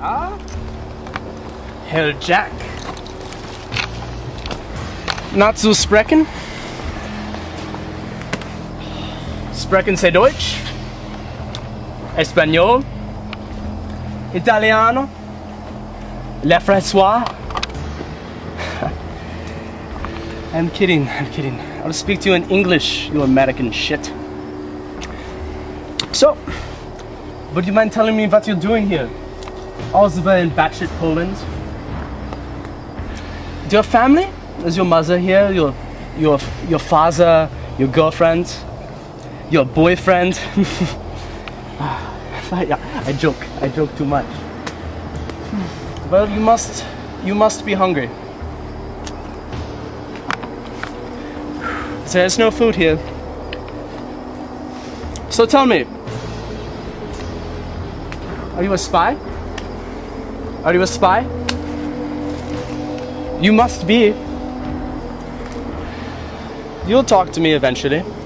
Ah? Herr Jack. Not so sprechen? Sprechen Sie Deutsch? Espanol? Italiano? Le Francois? I'm kidding, I'm kidding. I'll speak to you in English, you American shit. So, would you mind telling me what you're doing here? Also in batshit Poland. Do you have family? Is your mother here? Your father? Your girlfriend? Your boyfriend? Yeah, I joke too much. Well, you must be hungry. There's no food here. So tell me, are you a spy? Are you a spy? You must be. You'll talk to me eventually.